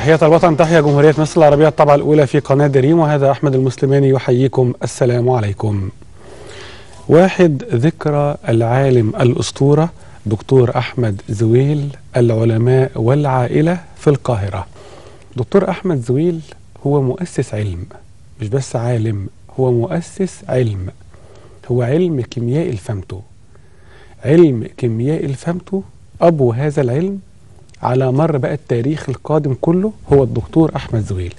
تحية الوطن، تحية جمهورية مصر العربية، الطبعة الأولى في قناة دريم، وهذا أحمد المسلماني يحييكم. السلام عليكم. واحد ذكرى العالم الأسطورة دكتور أحمد زويل، العلماء والعائلة في القاهرة. دكتور أحمد زويل هو مؤسس علم، مش بس عالم، هو مؤسس علم، هو علم كيمياء الفامتو. علم كيمياء الفامتو أبو هذا العلم على مر بقى التاريخ القادم كله هو الدكتور أحمد زويل.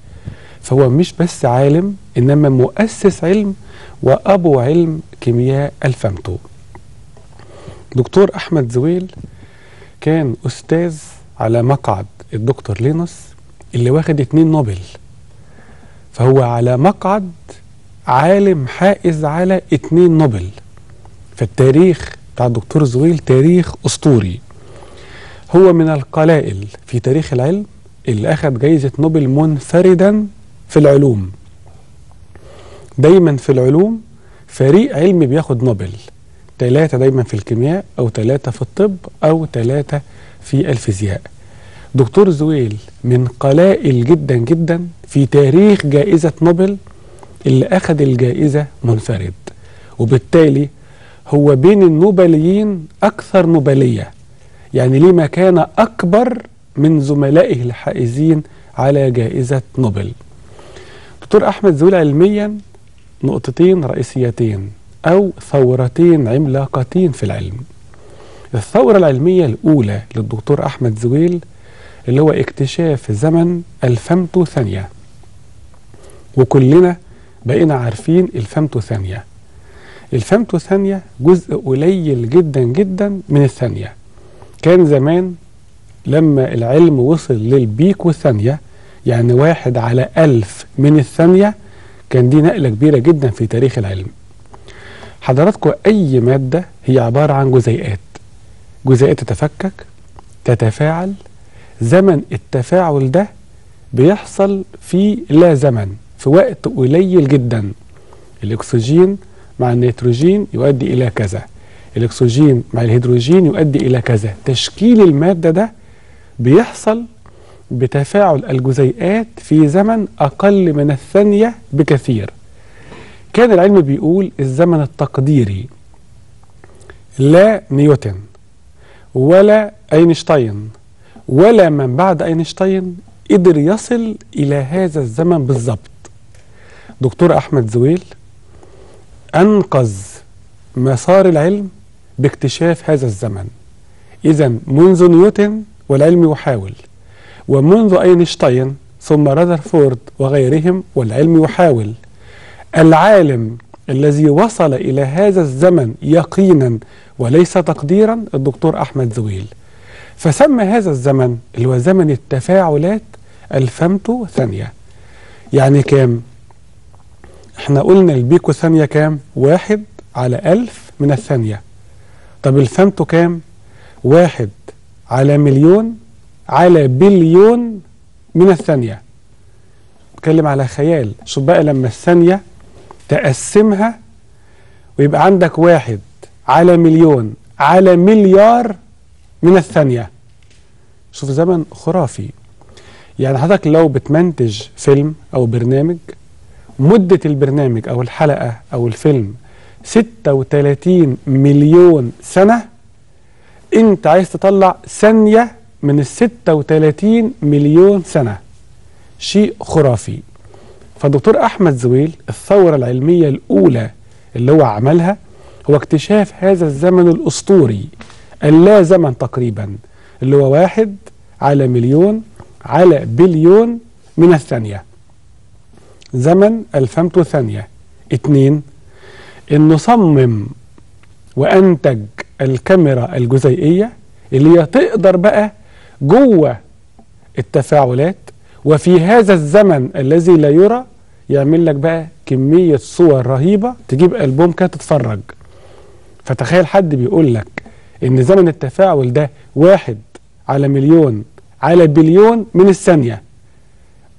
فهو مش بس عالم، إنما مؤسس علم وأبو علم كيمياء الفامتو. دكتور أحمد زويل كان أستاذ على مقعد الدكتور لينوس اللي واخد 2 نوبل، فهو على مقعد عالم حائز على 2 نوبل. فالتاريخ بتاع الدكتور زويل تاريخ أسطوري. هو من القلائل في تاريخ العلم اللي أخذ جائزة نوبل منفردا في العلوم. دايما في العلوم فريق علمي بياخد نوبل، 3 دايما في الكيمياء، أو 3 في الطب، أو 3 في الفيزياء. دكتور زويل من قلائل جدا جدا في تاريخ جائزة نوبل اللي أخذ الجائزة منفرد، وبالتالي هو بين النوبليين أكثر نوبلية، يعني ليه مكانة أكبر من زملائه الحائزين على جائزة نوبل. دكتور أحمد زويل علميا نقطتين رئيسيتين أو ثورتين عملاقتين في العلم. الثورة العلمية الأولى للدكتور أحمد زويل اللي هو اكتشاف زمن الفامتو ثانية، وكلنا بقينا عارفين الفامتو ثانية. الفامتو ثانية جزء قليل جدا جدا من الثانية. كان زمان لما العلم وصل للبيك والثانية، يعني 1/1000 من الثانية، كان دي نقلة كبيرة جدا في تاريخ العلم. حضراتكم أي مادة هي عبارة عن جزيئات، جزيئات تتفكك تتفاعل، زمن التفاعل ده بيحصل في لا زمن، في وقت قليل جدا. الأكسجين مع النيتروجين يؤدي إلى كذا، الأكسجين مع الهيدروجين يؤدي إلى كذا. تشكيل المادة ده بيحصل بتفاعل الجزيئات في زمن أقل من الثانية بكثير. كان العلم بيقول الزمن التقديري. لا نيوتن ولا أينشتاين ولا من بعد أينشتاين قدر يصل إلى هذا الزمن بالظبط. دكتور أحمد زويل أنقذ مسار العلم باكتشاف هذا الزمن. إذن منذ نيوتن والعلم يحاول، ومنذ أينشتاين ثم رذرفورد وغيرهم والعلم يحاول. العالم الذي وصل إلى هذا الزمن يقينا وليس تقديرا الدكتور أحمد زويل، فسمى هذا الزمن اللي هو زمن التفاعلات الفامتو ثانية. يعني كام؟ احنا قلنا البيكو ثانية كام؟ 1/1000 من الثانية. طب الفامتو كام؟ 1/مليون على بليون من الثانية. بتكلم على خيال. شوف بقى لما الثانية تقسمها ويبقى عندك 1/مليون على مليار من الثانية. شوف زمن خرافي. يعني حضرتك لو بتمنتج فيلم أو برنامج، مدة البرنامج أو الحلقة أو الفيلم 36 مليون سنة، أنت عايز تطلع ثانية من ال 36 مليون سنة. شيء خرافي. فدكتور أحمد زويل الثورة العلمية الأولى اللي هو عملها هو اكتشاف هذا الزمن الأسطوري اللا زمن تقريبا، اللي هو 1/مليون على بليون من الثانية. زمن الفامتو ثانية. 2، انه صمم وانتج الكاميرا الجزيئية اللي هي تقدر بقى جوه التفاعلات وفي هذا الزمن الذي لا يرى يعمل لك بقى كمية صور رهيبة تجيب ألبوم كده تتفرج. فتخيل حد بيقول لك إن زمن التفاعل ده 1/مليون على بليون من الثانية.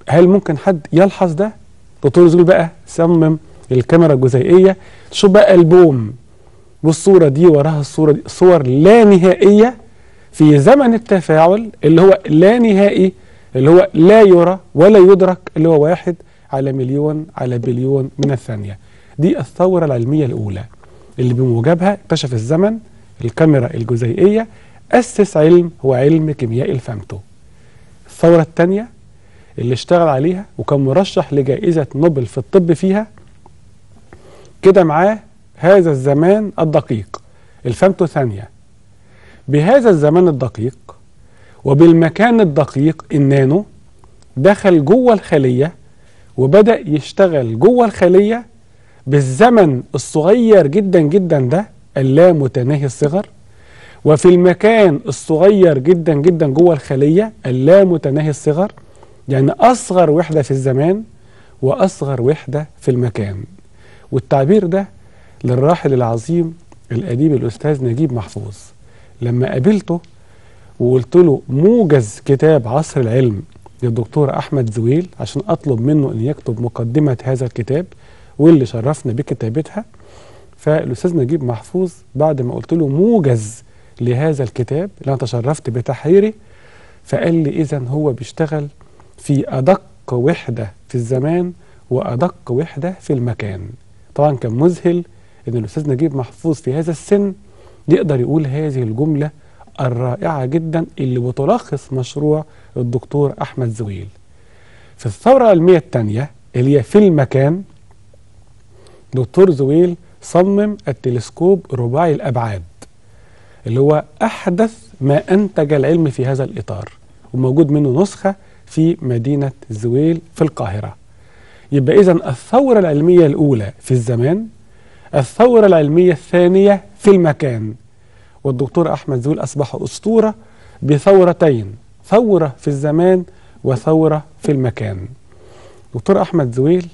هل ممكن حد يلحظ ده؟ دكتور زويل بقى صمم الكاميرا الجزيئية، شوف بقى ألبوم والصورة دي وراها الصورة دي، صور لا نهائية في زمن التفاعل اللي هو لا نهائي اللي هو لا يرى ولا يدرك، اللي هو 1/1,000,000,000 من الثانية. دي الثورة العلمية الأولى اللي بموجبها اكتشف الزمن، الكاميرا الجزيئية، أسس علم هو علم كيمياء الفامتو. الثورة الثانية اللي اشتغل عليها وكان مرشح لجائزة نوبل في الطب فيها، كده معاه هذا الزمان الدقيق، الفامتو ثانية. بهذا الزمان الدقيق وبالمكان الدقيق النانو دخل جوه الخلية وبدأ يشتغل جوه الخلية بالزمن الصغير جدا جدا ده اللامتناهي الصغر، وفي المكان الصغير جدا جدا جوه الخلية اللامتناهي الصغر، يعني أصغر وحدة في الزمان وأصغر وحدة في المكان. والتعبير ده للراحل العظيم الأديب الأستاذ نجيب محفوظ. لما قابلته وقلت له موجز كتاب عصر العلم للدكتور أحمد زويل عشان أطلب منه أن يكتب مقدمة هذا الكتاب واللي شرفنا بكتابتها، فالأستاذ نجيب محفوظ بعد ما قلت له موجز لهذا الكتاب اللي أنا تشرفت بتحريره، فقال لي إذا هو بيشتغل في أدق وحدة في الزمان وأدق وحدة في المكان. طبعا كان مذهل إن الأستاذ نجيب محفوظ في هذا السن يقدر يقول هذه الجملة الرائعة جدا اللي بتلخص مشروع الدكتور أحمد زويل. في الثورة العلمية الثانية اللي هي في المكان، دكتور زويل صمم التلسكوب رباعي الأبعاد اللي هو أحدث ما أنتج العلم في هذا الإطار، وموجود منه نسخة في مدينة زويل في القاهرة. يبقى إذن الثورة العلمية الأولى في الزمان، الثورة العلمية الثانية في المكان، والدكتور أحمد زويل أصبح أسطورة بثورتين، ثورة في الزمان وثورة في المكان. دكتور أحمد زويل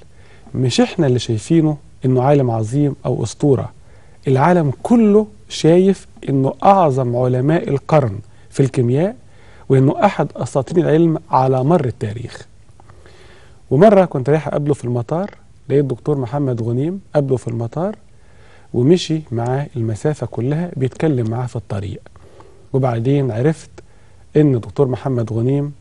مش إحنا اللي شايفينه إنه عالم عظيم أو أسطورة، العالم كله شايف إنه أعظم علماء القرن في الكيمياء وإنه أحد أساطين العلم على مر التاريخ. ومرة كنت رايح أقابله في المطار، لقيت الدكتور محمد غنيم قابله في المطار ومشي معاه المسافة كلها بيتكلم معاه في الطريق، وبعدين عرفت إن دكتور محمد غنيم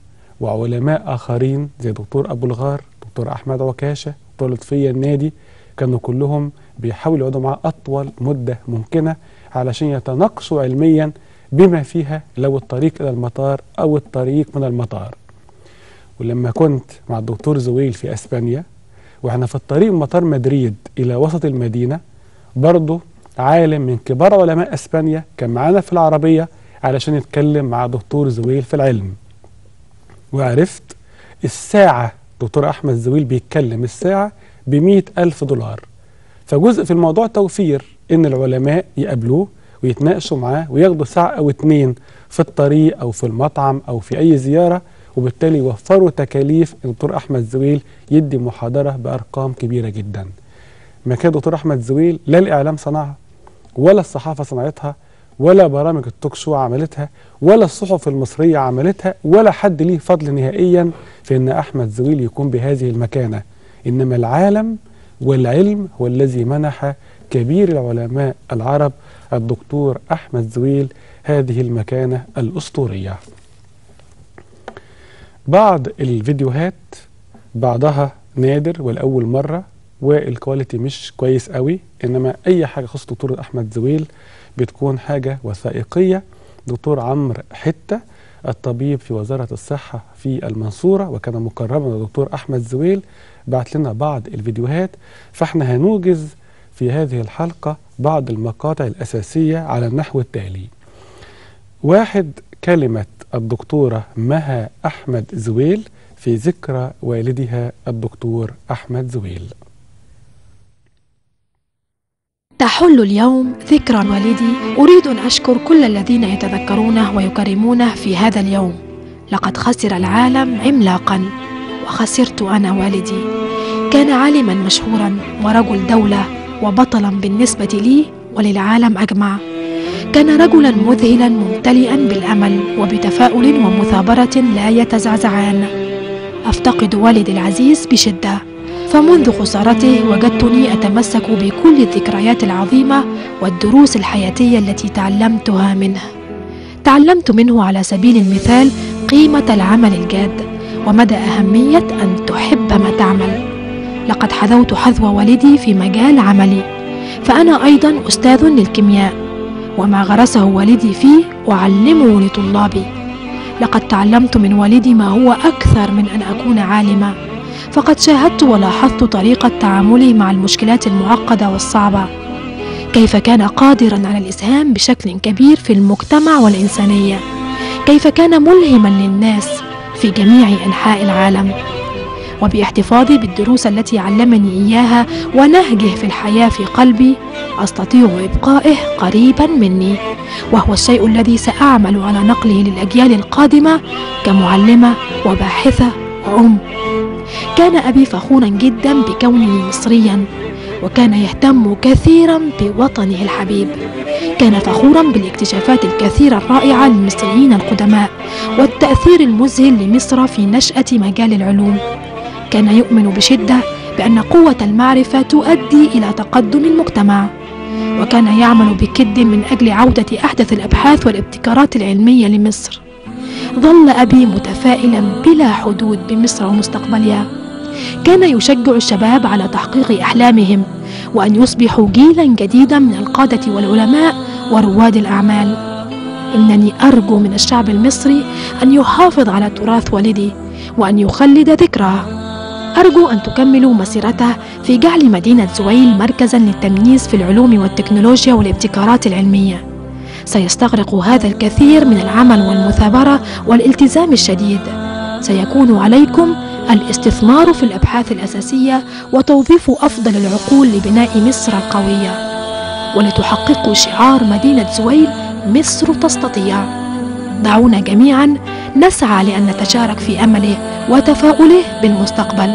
وعلماء آخرين زي دكتور أبو الغار، دكتور أحمد عكاشة، دكتور لطفية النادي، كانوا كلهم بيحاولوا يقعدوا معاه أطول مدة ممكنة علشان يتناقشوا علميا بما فيها لو الطريق إلى المطار أو الطريق من المطار. ولما كنت مع الدكتور زويل في أسبانيا وإحنا في الطريق من مطار مدريد إلى وسط المدينة، برضه عالم من كبار علماء أسبانيا كان معانا في العربية علشان يتكلم مع دكتور زويل في العلم. وعرفت الساعة دكتور أحمد زويل بيتكلم الساعة ب$100,000، فجزء في الموضوع توفير إن العلماء يقابلوه ويتناقشوا معاه وياخدوا ساعة أو 2 في الطريق أو في المطعم أو في أي زيارة، وبالتالي يوفروا تكاليف الدكتور أحمد زويل يدي محاضرة بأرقام كبيرة جدا. ما كان الدكتور أحمد زويل لا الإعلام صنعها ولا الصحافة صنعتها ولا برامج التوك شو عملتها ولا الصحف المصرية عملتها ولا حد ليه فضل نهائيا في أن أحمد زويل يكون بهذه المكانة، إنما العالم والعلم هو الذي منح كبير العلماء العرب الدكتور أحمد زويل هذه المكانة الأسطورية. بعض الفيديوهات بعضها نادر والأول مرة والكواليتي مش كويس قوي، إنما أي حاجة خاصة دكتور أحمد زويل بتكون حاجة وثائقية. دكتور عمرو حتة الطبيب في وزارة الصحة في المنصورة وكان مقربا للدكتور أحمد زويل بعت لنا بعض الفيديوهات، فاحنا هنوجز في هذه الحلقة بعض المقاطع الأساسية على النحو التالي. 1. كلمة الدكتورة مها أحمد زويل في ذكرى والدها الدكتور أحمد زويل. تحل اليوم ذكرى والدي، أريد أن أشكر كل الذين يتذكرونه ويكرمونه في هذا اليوم. لقد خسر العالم عملاقا وخسرت أنا والدي، كان عالما مشهورا ورجل دولة وبطلا بالنسبة لي وللعالم أجمع، كان رجلا مذهلا ممتلئا بالأمل وبتفاؤل ومثابرة لا يتزعزعان. أفتقد والدي العزيز بشدة، فمنذ خسارته وجدتني أتمسك بكل الذكريات العظيمة والدروس الحياتية التي تعلمتها منه. تعلمت منه على سبيل المثال قيمة العمل الجاد ومدى أهمية أن تحب ما تعمل. لقد حذوت حذو والدي في مجال عملي، فأنا أيضا أستاذ للكيمياء، وما غرسه والدي فيه أعلمه لطلابي. لقد تعلمت من والدي ما هو أكثر من أن أكون عالمة، فقد شاهدت ولاحظت طريقة تعاملي مع المشكلات المعقدة والصعبة، كيف كان قادرا على الإسهام بشكل كبير في المجتمع والإنسانية، كيف كان ملهما للناس في جميع أنحاء العالم. وباحتفاظي بالدروس التي علمني إياها ونهجه في الحياة في قلبي، أستطيع إبقائه قريبا مني، وهو الشيء الذي سأعمل على نقله للأجيال القادمة كمعلمة وباحثة وأم. كان أبي فخورا جدا بكونه مصريا، وكان يهتم كثيرا بوطنه الحبيب. كان فخورا بالاكتشافات الكثيرة الرائعة للمصريين القدماء والتأثير المذهل لمصر في نشأة مجال العلوم. كان يؤمن بشدة بأن قوة المعرفة تؤدي إلى تقدم المجتمع، وكان يعمل بجد من أجل عودة أحدث الأبحاث والابتكارات العلمية لمصر. ظل أبي متفائلا بلا حدود بمصر ومستقبلها. كان يشجع الشباب على تحقيق أحلامهم وأن يصبحوا جيلا جديدا من القادة والعلماء ورواد الأعمال. إنني أرجو من الشعب المصري أن يحافظ على تراث والدي وأن يخلد ذكراه. أرجو أن تكملوا مسيرته في جعل مدينة زويل مركزا للتمييز في العلوم والتكنولوجيا والابتكارات العلمية. سيستغرق هذا الكثير من العمل والمثابرة والالتزام الشديد. سيكون عليكم الاستثمار في الأبحاث الأساسية وتوظيف أفضل العقول لبناء مصر القوية، ولتحققوا شعار مدينة زويل مصر تستطيع. دعونا جميعا نسعى لأن نتشارك في أمله وتفاؤله بالمستقبل،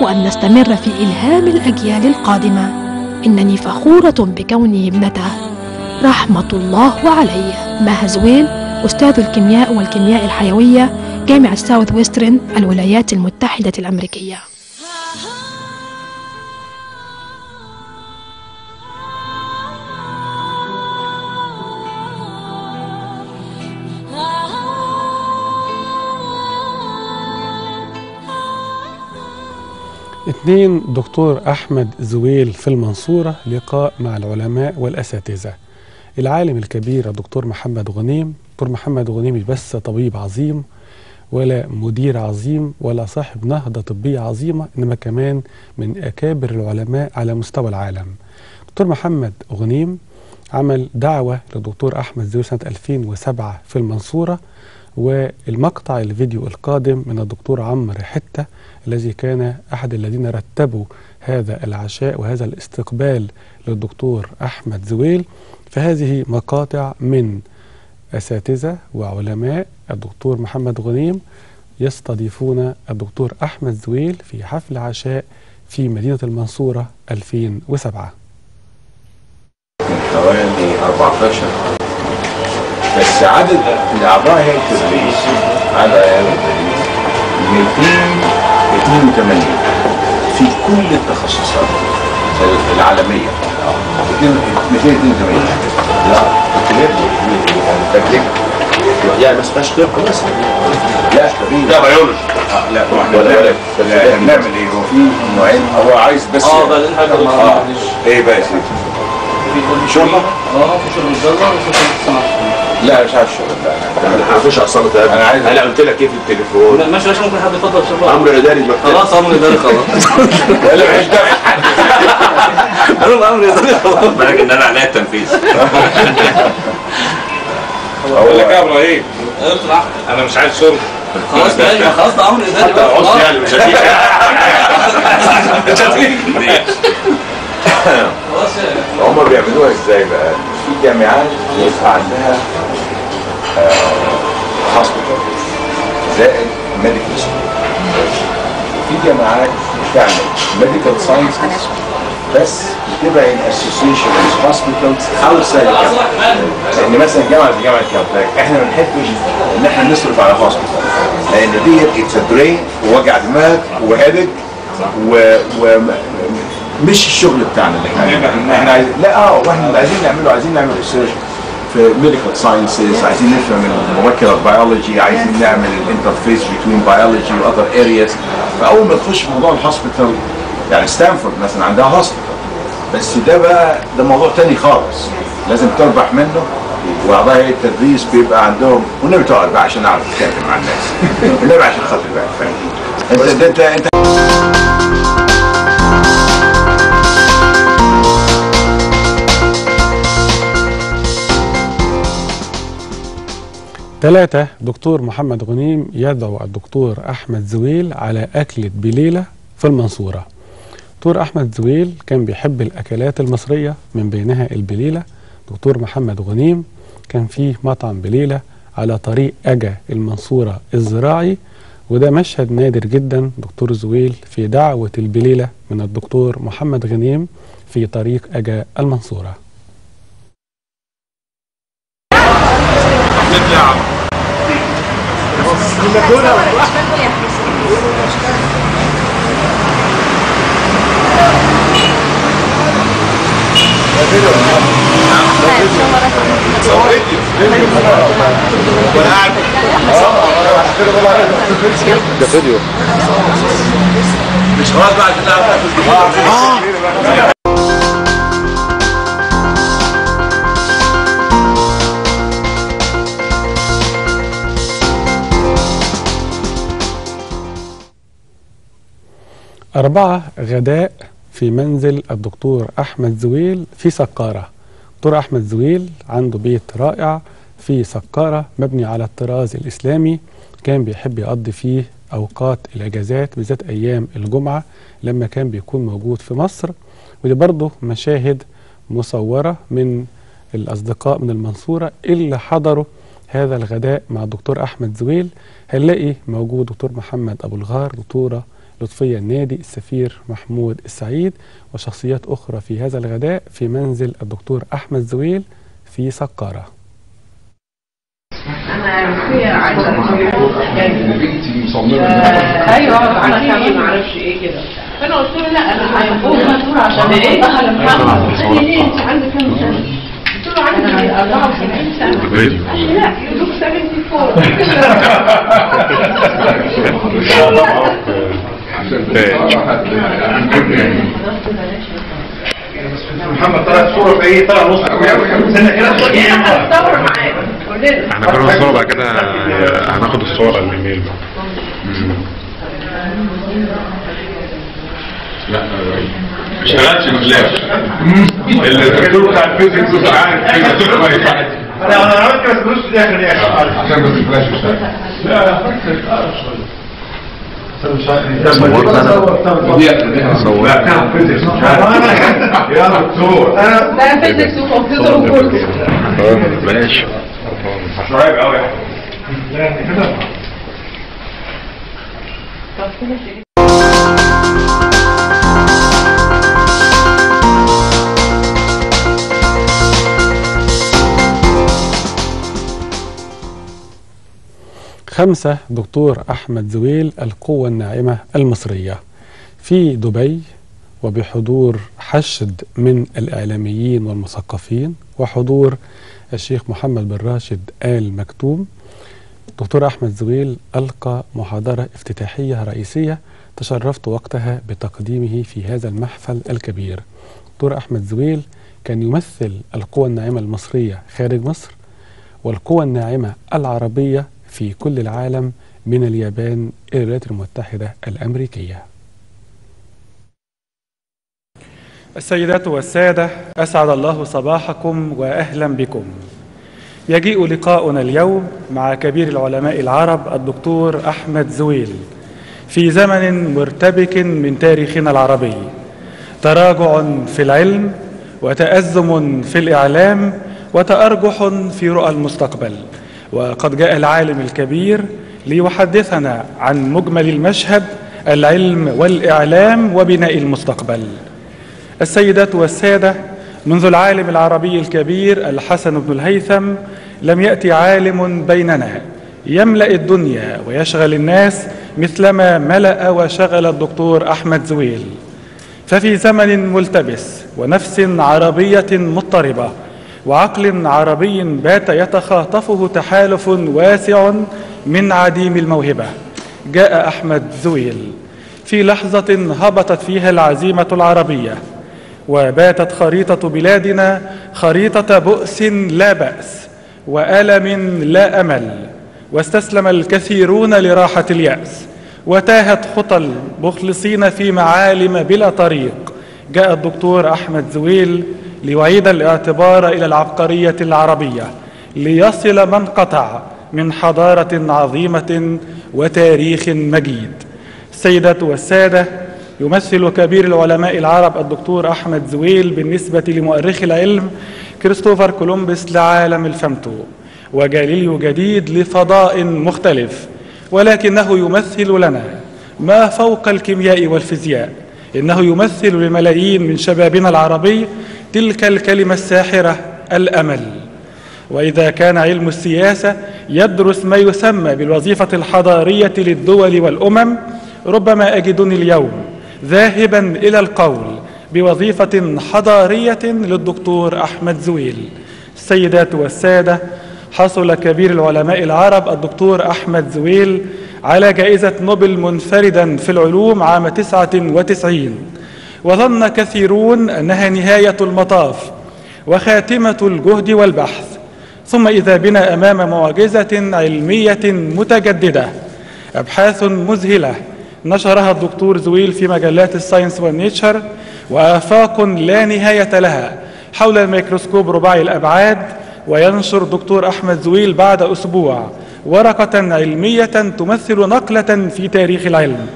وأن نستمر في إلهام الأجيال القادمة. إنني فخورة بكوني ابنته، رحمة الله عليه. مها زويل، أستاذ الكيمياء والكيمياء الحيوية، جامعة ساوث ويسترن، الولايات المتحدة الأمريكية. اثنين، دكتور أحمد زويل في المنصورة، لقاء مع العلماء والأساتذة. العالم الكبير الدكتور محمد غنيم. دكتور محمد غنيم مش بس طبيب عظيم ولا مدير عظيم ولا صاحب نهضة طبية عظيمة، إنما كمان من أكابر العلماء على مستوى العالم. دكتور محمد غنيم عمل دعوة للدكتور أحمد زويل سنة 2007 في المنصورة، والمقطع الفيديو القادم من الدكتور عمرو حتة الذي كان أحد الذين رتبوا هذا العشاء وهذا الاستقبال للدكتور أحمد زويل. فهذه مقاطع من أساتذة وعلماء الدكتور محمد غنيم يستضيفون الدكتور أحمد زويل في حفل عشاء في مدينة المنصورة 2007. من حوالي 14 بس عدد الأعضاء هي التدريس على 282 في كل التخصصات العالمية. 282 لا يعني بس مش طب بس لا طبيب لا بيولوجي لا ولا نعمل ايه. هو في نوعين، هو عايز بس ده الحاجه ايه بقى يا سيدي؟ في شغل في شغل الزراعه وفي شغل الصناعه. لا مش عارف الشغل ده، انا ما عارفش اصلا. انا عايز انا قلت لك ايه في التليفون؟ لا مش ممكن حد يفضل شغله. امر اداري خلاص، امر اداري خلاص. انا مش داعي حد، انا امر اداري خلاص. بالك ان انا عليا التنفيذ. اقول لك يا ابراهيم اطلع، انا مش عايز شغل خلاص. ده خلاص ده امر اداري خلاص، يعني مش هتيجي خلاص. هم بيعملوها ازاي بقى؟ في جامعات يبقى عندها هاسبيتال زائد ميديكال سكول. في جامعات بتعمل ميديكال ساينس بس بتبقى ان اسوسيشن هاسبيتالز اوتسايد الجامعه. لان مثلا جامعه كامباك احنا ما بنحبش ان احنا نصرف على هاسبيتال، لان ديت اتس درين ووجع دماغ وهدك مش الشغل بتاعنا اللي احنا عايزين. لا واحنا عايزين نعمله، عايزين نعمل ريسيرش في ميديكال ساينسز، عايزين نفهم المولكيولار بيولوجي، عايزين نعمل الانترفيس بين بيولوجي واذر ارياز. فاول ما تخش في موضوع الهوسبيتال، يعني ستانفورد مثلا عندها هوسبيتال، بس ده بقى ده موضوع تاني خالص لازم تربح منه. وأعضاء هيئة التدريس بيبقى عندهم، والنبي تقعد بقى عشان أعرف أتكلم مع الناس، والنبي عشان خاطر بقى فاهم أنت ثلاثة. دكتور محمد غنيم يدعو الدكتور أحمد زويل على أكلة بليلة في المنصورة. دكتور أحمد زويل كان بيحب الأكلات المصرية من بينها البليلة. دكتور محمد غنيم كان فيه مطعم بليلة على طريق أجا المنصورة الزراعي، وده مشهد نادر جدا. دكتور زويل في دعوة البليلة من الدكتور محمد غنيم في طريق أجا المنصورة. ده فيديو مش خلاص بقى كده. أربعة. غداء في منزل الدكتور أحمد زويل في سقارة. دكتور أحمد زويل عنده بيت رائع في سقارة مبني على الطراز الإسلامي، كان بيحب يقضي فيه أوقات الأجازات بالذات أيام الجمعة لما كان بيكون موجود في مصر. ودي برضه مشاهد مصورة من الأصدقاء من المنصورة اللي حضروا هذا الغداء مع الدكتور أحمد زويل. هنلاقي موجود دكتور محمد أبو الغار، دكتورة لطفية النادي، السفير محمود السعيد، وشخصيات أخرى في هذا الغداء في منزل الدكتور أحمد زويل في سقارة. أنا قلت له لا أنا هيبقوا منصور عشان إيه؟ أنت عندك كام سنة؟ قلت له عندي 74 سنة. لا يو لوك 74. محمد طلع صورة في ايه؟ طلع نص سنة كده صورة معاك احنا كنا الصورة بقى كده هناخد الصورة الايميل بقى. لا ما اشتغلتش بالله اللي دول بتاع الفيزيكس عارف كده ما ينفعش. انا عملت بس ملوش داخل يا اخي عشان بس الفلاش يشتغل. لا لا فكر اقرب شوية. لا فيزيكس وكمبيوتر وكله ماشي مش عيب قوي. خمسة. دكتور أحمد زويل القوة الناعمة المصرية في دبي وبحضور حشد من الإعلاميين والمثقفين وحضور الشيخ محمد بن راشد آل مكتوم. دكتور أحمد زويل ألقى محاضرة افتتاحية رئيسية تشرفت وقتها بتقديمه في هذا المحفل الكبير. دكتور أحمد زويل كان يمثل القوة الناعمة المصرية خارج مصر والقوة الناعمة العربية في كل العالم من اليابان إلى الولايات المتحدة الأمريكية. السيدات والسادة، أسعد الله صباحكم وأهلا بكم. يجيء لقاؤنا اليوم مع كبير العلماء العرب الدكتور أحمد زويل في زمن مرتبك من تاريخنا العربي، تراجع في العلم وتأزم في الإعلام وتأرجح في رؤى المستقبل. وقد جاء العالم الكبير ليحدثنا عن مجمل المشهد، العلم والإعلام وبناء المستقبل. السيدات والسادة، منذ العالم العربي الكبير الحسن بن الهيثم لم يأتي عالم بيننا يملأ الدنيا ويشغل الناس مثلما ملأ وشغل الدكتور أحمد زويل. ففي زمن ملتبس ونفس عربية مضطربة وعقل عربي بات يتخاطفه تحالف واسع من عديم الموهبة. جاء أحمد زويل في لحظة هبطت فيها العزيمة العربية، وباتت خريطة بلادنا خريطة بؤس لا بأس وألم لا أمل، واستسلم الكثيرون لراحة اليأس، وتاهت خطى المخلصين في معالم بلا طريق. جاء الدكتور أحمد زويل ليعيد الاعتبار إلى العبقرية العربية، ليصل من قطع من حضارة عظيمة وتاريخ مجيد. السيدات والسادة، يمثل كبير العلماء العرب الدكتور أحمد زويل بالنسبة لمؤرخي العلم كريستوفر كولومبوس لعالم الفامتو، وجاليليو جديد لفضاء مختلف، ولكنه يمثل لنا ما فوق الكيمياء والفيزياء. إنه يمثل لملايين من شبابنا العربي تلك الكلمة الساحرة، الأمل. وإذا كان علم السياسة يدرس ما يسمى بالوظيفة الحضارية للدول والأمم، ربما أجدني اليوم ذاهبا إلى القول بوظيفة حضارية للدكتور أحمد زويل. السيدات والسادة، حصل كبير العلماء العرب الدكتور أحمد زويل على جائزة نوبل منفردا في العلوم عام 99، وظن كثيرون أنها نهاية المطاف وخاتمة الجهد والبحث، ثم إذا بنا أمام معجزة علمية متجددة، أبحاث مذهلة نشرها الدكتور زويل في مجلات الساينس والنيتشر، وآفاق لا نهاية لها حول الميكروسكوب رباعي الأبعاد. وينشر دكتور أحمد زويل بعد أسبوع ورقة علمية تمثل نقلة في تاريخ العلم،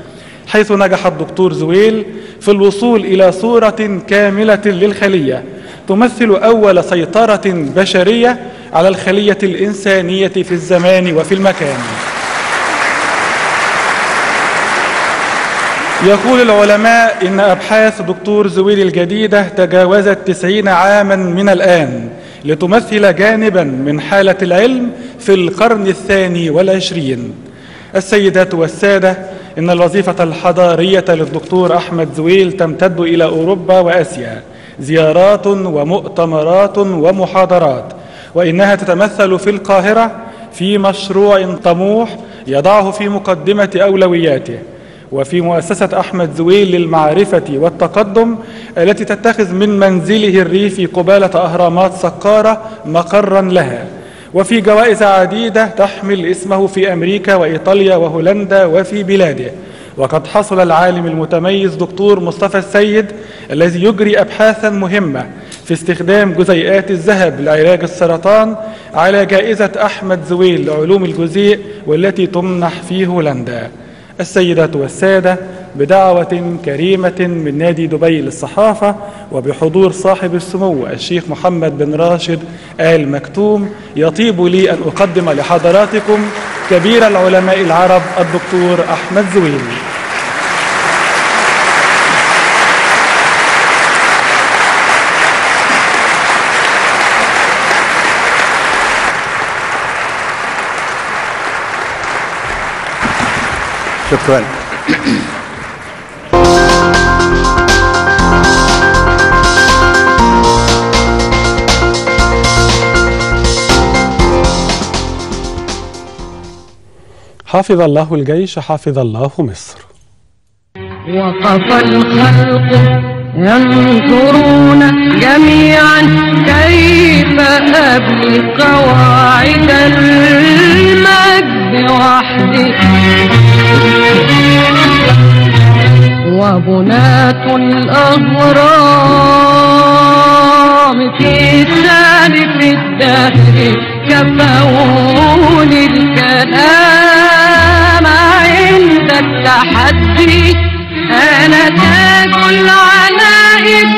حيث نجح الدكتور زويل في الوصول إلى صورة كاملة للخلية تمثل أول سيطرة بشرية على الخلية الإنسانية في الزمان وفي المكان. يقول العلماء إن أبحاث دكتور زويل الجديدة تجاوزت 90 عاما من الآن لتمثل جانبا من حالة العلم في القرن 21. السيدات والسادة، إن الوظيفة الحضارية للدكتور أحمد زويل تمتد إلى أوروبا وآسيا، زيارات ومؤتمرات ومحاضرات، وإنها تتمثل في القاهرة في مشروع طموح يضعه في مقدمة أولوياته، وفي مؤسسة أحمد زويل للمعرفة والتقدم التي تتخذ من منزله الريفي قبالة أهرامات سقارة مقرا لها، وفي جوائز عديدة تحمل اسمه في أمريكا وإيطاليا وهولندا وفي بلاده. وقد حصل العالم المتميز دكتور مصطفى السيد الذي يجري أبحاثا مهمة في استخدام جزيئات الذهب لعلاج السرطان على جائزة أحمد زويل لعلوم الجزيء، والتي تمنح في هولندا. السيدات والسادة، بدعوة كريمة من نادي دبي للصحافة وبحضور صاحب السمو الشيخ محمد بن راشد آل مكتوم، يطيب لي أن أقدم لحضراتكم كبير العلماء العرب الدكتور أحمد زويل. شكرا. حفظ الله الجيش، حفظ الله مصر. وقف الخلق ينظرون جميعا كيف أبني قواعد المجد وحدي، وبناة الأغرام في سالف الدهر كفون الكلام عند التحدي. أنا تاج العناء